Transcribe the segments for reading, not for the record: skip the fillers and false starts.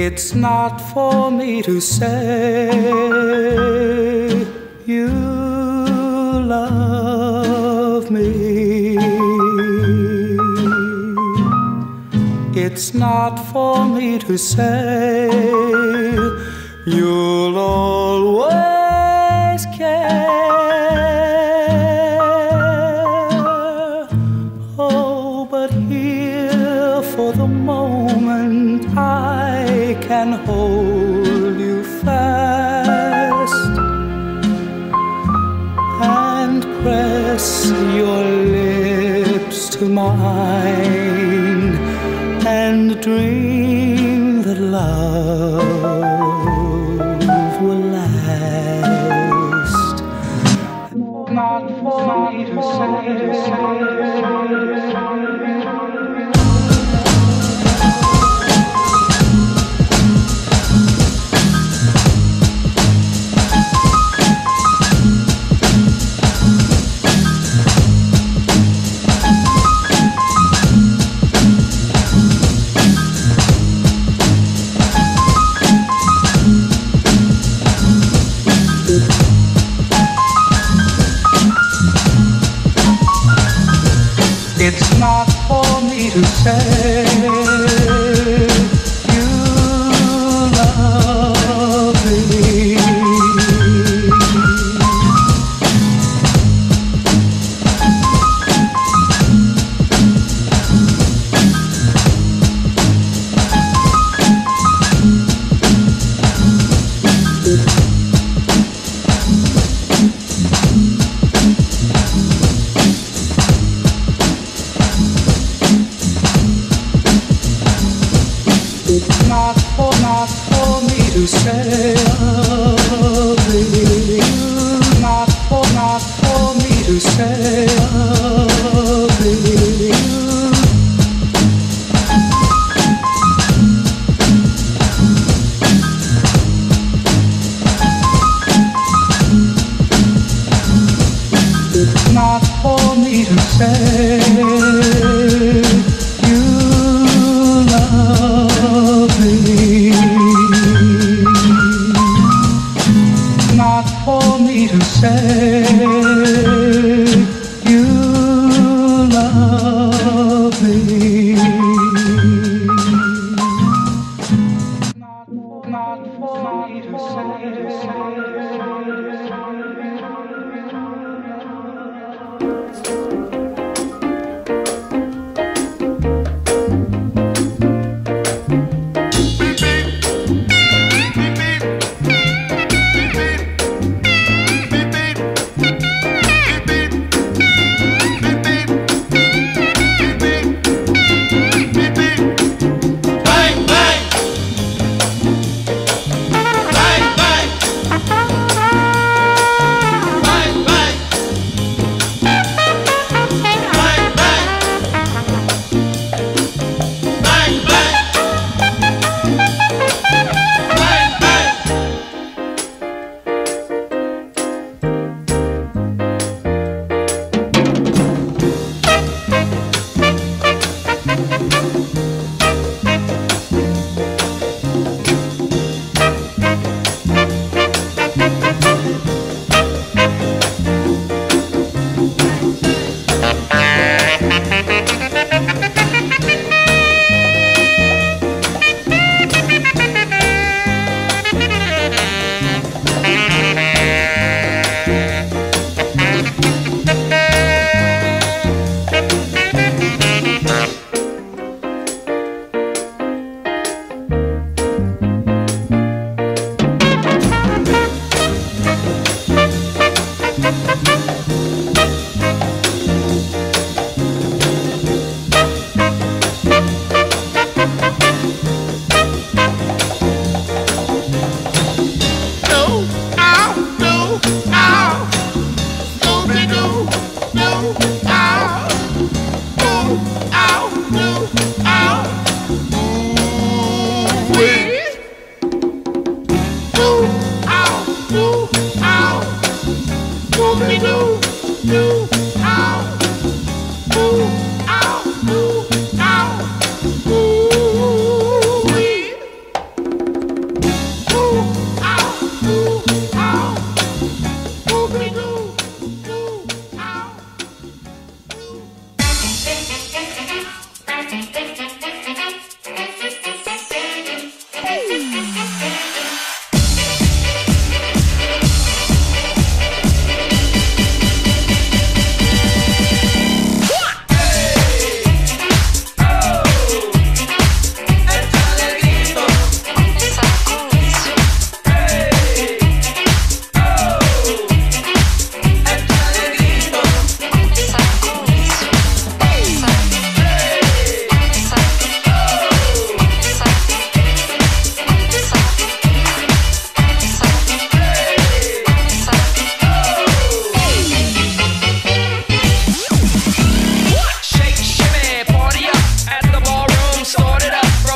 It's not for me to say you love me. It's not for me to say you'll always care. Oh, but here for the moment I can hold you fast and press your lips to mine and dream that love will last. Not for me to say. It's not for me to say you love me. To say, oh, baby, not for me to say, oh, baby. Say you love me. Not for me to say.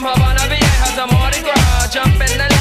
Havana, Vieja, Zamora, Gra, jumping the